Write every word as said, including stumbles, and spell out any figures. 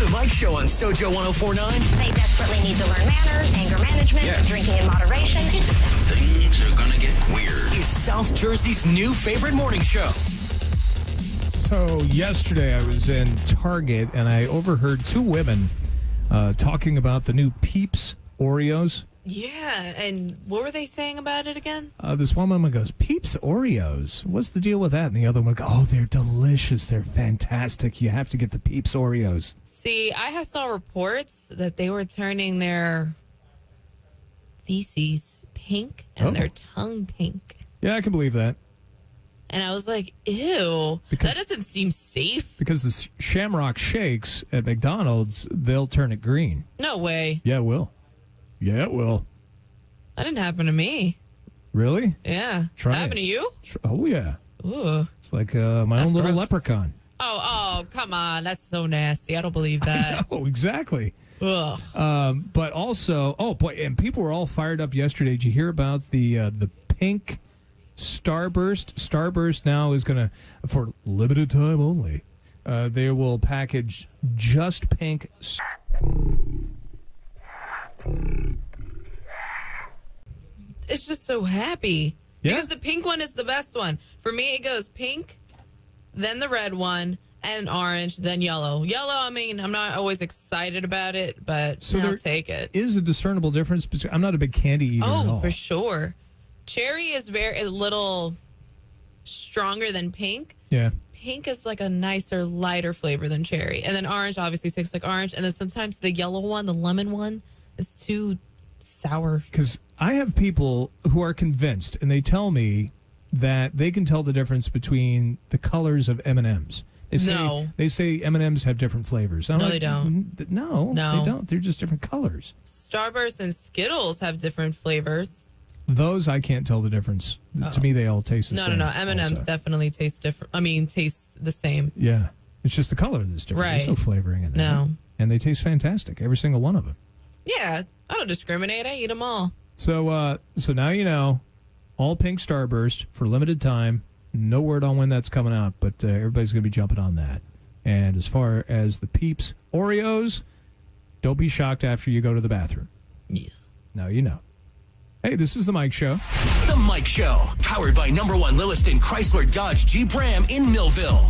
The Mike Show on Sojo ten forty-nine. They desperately need to learn manners, anger management, yes. drinking in moderation. Things are gonna get weird. It's South Jersey's new favorite morning show. So yesterday I was in Target and I overheard two women uh, talking about the new Peeps Oreos. Yeah, and what were they saying about it again? Uh, this one woman goes, Peeps Oreos. What's the deal with that? And the other one goes, oh, they're delicious. They're fantastic. You have to get the Peeps Oreos. See, I saw reports that they were turning their feces pink and oh. their tongue pink. Yeah, I can believe that. And I was like, ew, because, that doesn't seem safe. Because the Shamrock Shakes at McDonald's, they'll turn it green. No way. Yeah, it will. Yeah, it will. That didn't happen to me. Really? Yeah. Try that happened to you? Oh, yeah. Ooh. It's like uh, my that's own little gross. Leprechaun. Oh, oh, come on. That's so nasty. I don't believe that. Oh, exactly. Ugh. Um, but also, oh, boy, and people were all fired up yesterday. Did you hear about the uh, the pink Starburst? Starburst now is going to, for limited time only, uh, they will package just pink It's just so happy. Yeah. Because the pink one is the best one. For me, it goes pink, then the red one, and orange, then yellow. Yellow, I mean, I'm not always excited about it, but so I'll take it. Is a discernible difference between, I'm not a big candy eater oh, at all. For sure. Cherry is very a little stronger than pink. Yeah. Pink is like a nicer, lighter flavor than cherry. And then orange obviously tastes like orange. And then sometimes the yellow one, the lemon one, is too sour. Because I have people who are convinced, and they tell me that they can tell the difference between the colors of M and M's. They say, no. They say M and M's have different flavors. I'm no, like, they don't. No, no, they don't. They're just different colors. Starburst and Skittles have different flavors. Those, I can't tell the difference. Uh -oh. To me, they all taste the no, same. No, no, no. M and M's also. Definitely taste different. I mean, taste the same. Yeah. It's just the color that's different. Right. There's no flavoring in there. No. And they taste fantastic, every single one of them. Yeah. I don't discriminate. I eat them all. So uh, so now you know, all pink Starburst for limited time. No word on when that's coming out, but uh, everybody's going to be jumping on that. And as far as the Peeps Oreos, don't be shocked after you go to the bathroom. Yeah. Now you know. Hey, this is The Mike Show. The Mike Show, powered by number one Lilliston Chrysler Dodge Jeep Ram in Millville.